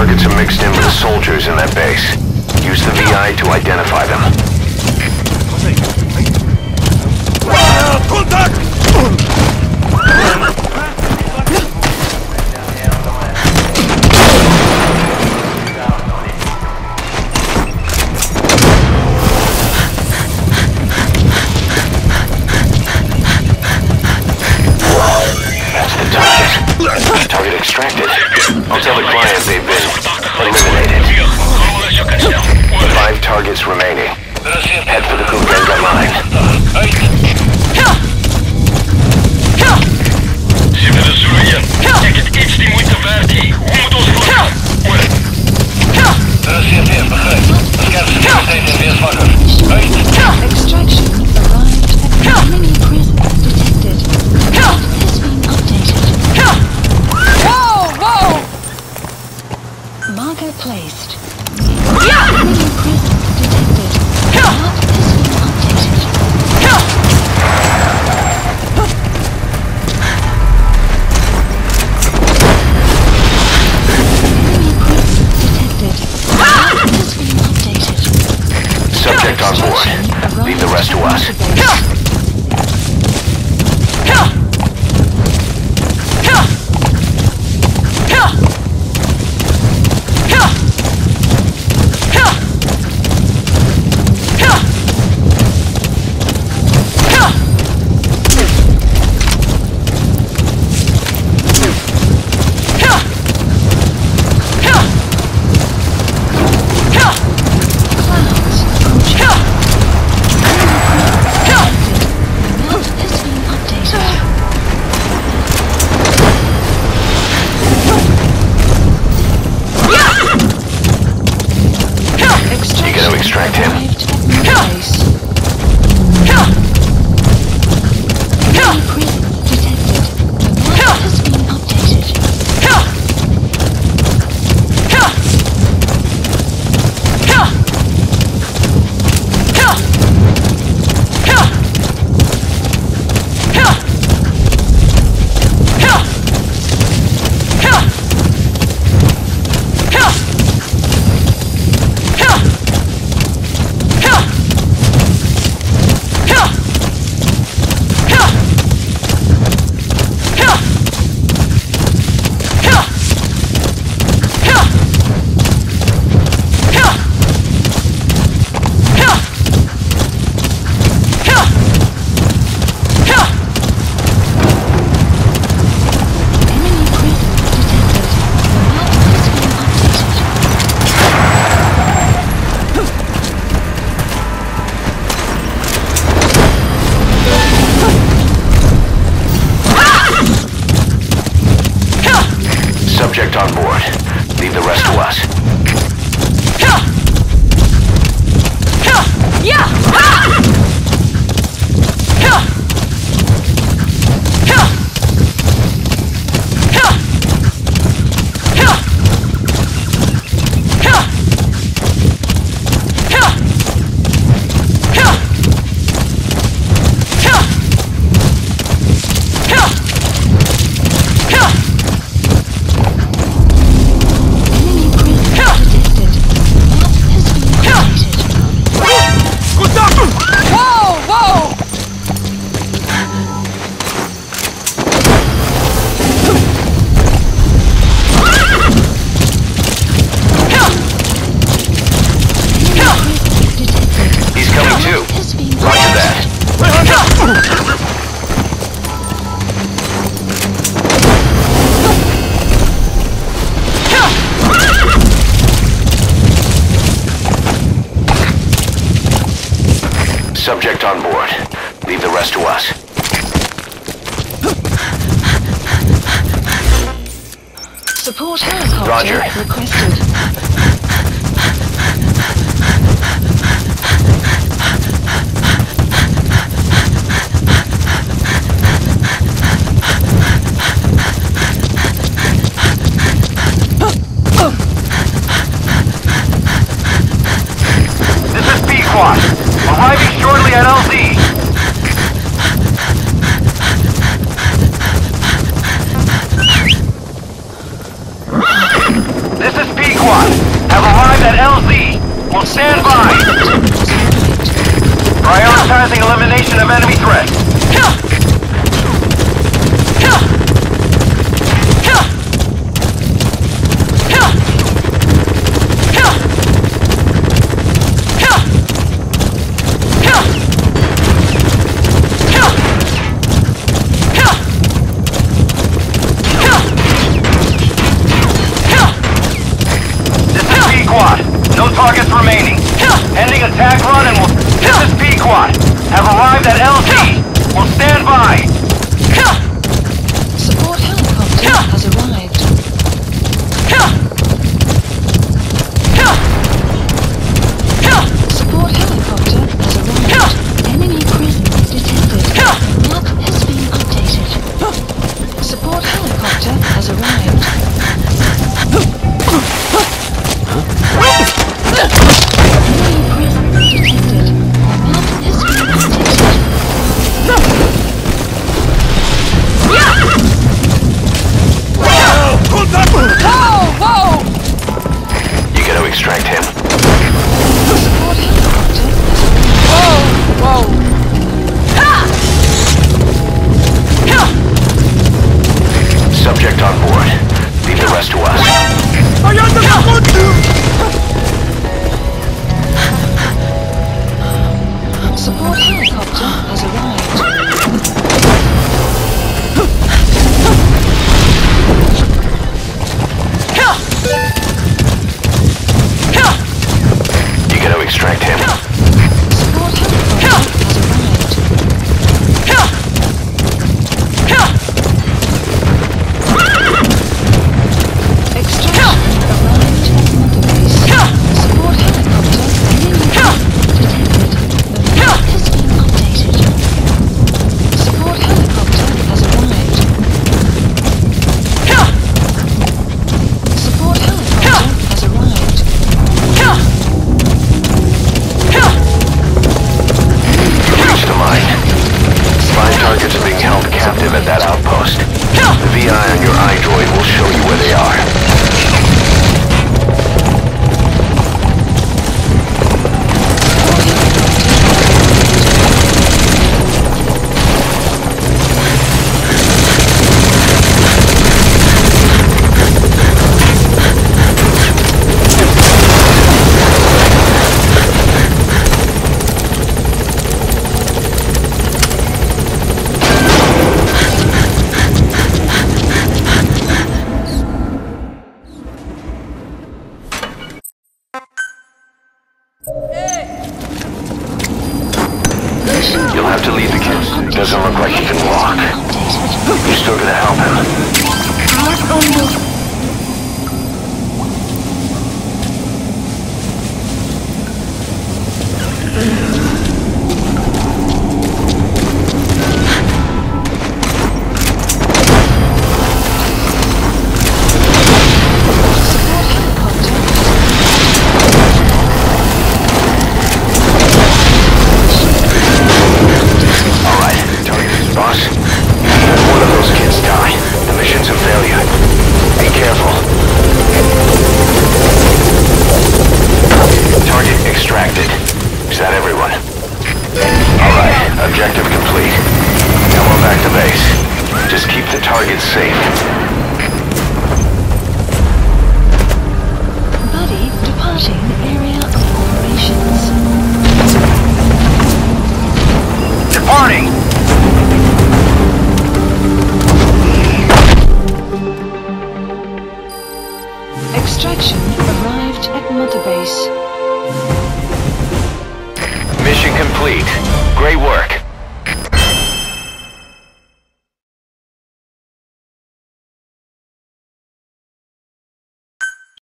Targets are mixed in with the soldiers in that base. Use the VI to identify them. That's the target. Target extracted. I'll tell the client they've been eliminated. The 5 targets remaining. Head for the Kubenga mine. Extraction arrived at the mini prison detected. Has been updated. Whoa, whoa! Marker placed. Mini prison detected. Has been updated. Mini prison detected. Has been updated. Subject on board. Leave the rest to us. Subject on board. Leave the rest to us. Subject on board. Leave the rest to us. Support helicopter requested. This is B-Quad. Arriving shortly at LZ. This is P. captive at that outpost. The VI on your iDroid will show you where they are. You'll have to leave the kid. Doesn't look like he can walk. You're still gonna help him. Objective complete. Now we're back to base. Just keep the target safe. Buddy departing area of operations. Departing! Extraction arrived at Mother Base. Mission complete. Great work.